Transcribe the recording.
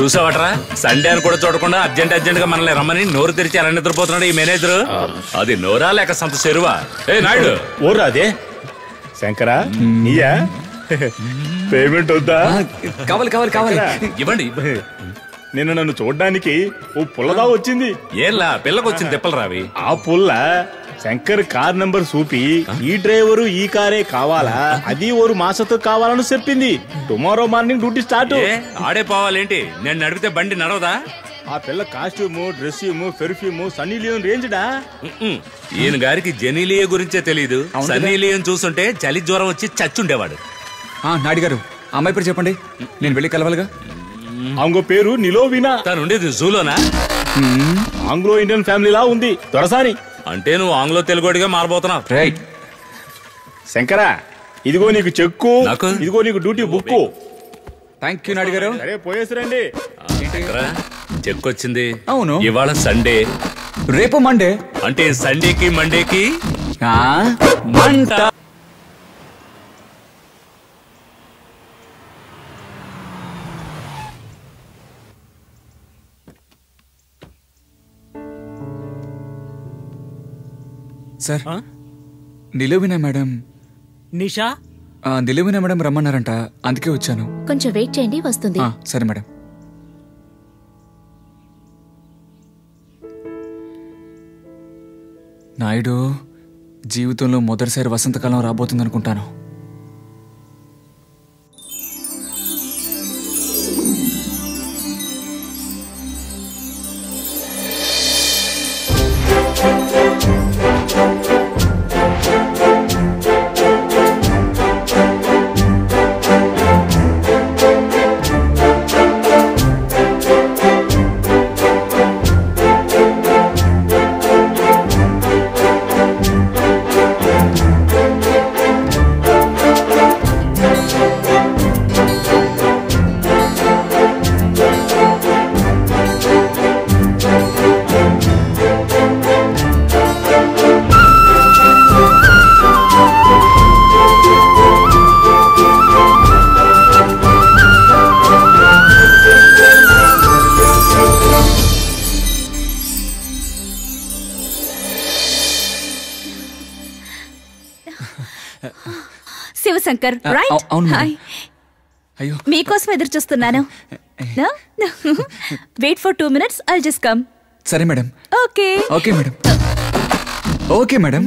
చూసావట్రా Sunday అని కూడా చూడకుండా అర్జెంట్ అర్జెంట్ గా మనల్ని రమ్మని నోరు తెరిచి అలా నిద్రపోతున్నాడు ఈ మేనేజర్. అది నోరా లేక సంత చెరువా? ఏ నాయుడు ఊరా అదే శంకరా నీయా? పేమెంట్ వద్దా? కావాలి కావాలి కావాలి ఇవ్వండి. నిన్న నన్ను చూడడానికి ఓ పుల్లదా వచ్చింది. ఏలా పిల్లకు వచ్చింది తిప్పలు రావి. ఆ పుల్ల శంకర్ కార్ నంబర్ చూపి ఈ డ్రైవరు ఈ కారే కావాలా అది ఓరు మాసతో కావాలని చెప్పింది. Tomorrow morning duty start. ఆడే పోవాలేంటి? నేను నడిపితే బండి నడవదా? ఆ పిల్ల కాస్ట్యూము డ్రెస్యూము పెర్ఫ్యూము సన్నీ లియోన్ రేంజ్డా. ఈయన గారికి జెనీలియో గురించే తెలీదు. సన్నీ లియోన్ చూస్తుంటే చలి జ్వరం వచ్చి చచ్చుండేవాడు. నాయుడు గారు అమ్మాయి పేరు చెప్పండి, నేను వెళ్ళి కలవాలిగా. ఆంగో పేరు నిలోవినా. తను ఉండేది జూలోనా? ఆంగ్లో ఇండియన్ ఫ్యామిలీలా ఉంది దొరసాని. అంటే నువ్వు ఆంగ్లో తెలుగుడిగా మారబోతున్నావు. రైట్ శంకరా, ఇదిగో నీకు చెక్కు, ఇదిగో నీకు duty book. Thank you Naidu గారు. అరే పోయేసిరండి. చెక్ వచ్చింది. అవును ఇవాళ సండే, రేపు మండే. అంటే సండేకి మండేకి మంట. సార్ నిలువినా మేడం నిషా నిలువినా మేడం రమ్మన్నారంట, అందుకే వచ్చాను. కొంచెం వెయిట్ చేయండి, వస్తుంది. సరే మేడం. నాయుడు జీవితంలో మొదటిసారి వసంతకాలం రాబోతుంది అనుకుంటాను. శంకర్ రైట్. అయ్యో మీకోసం ఎదురు చూస్తున్నాను. Wait for 2 minutes, I'll just come. సరే madam. Okay okay madam. Okay madam.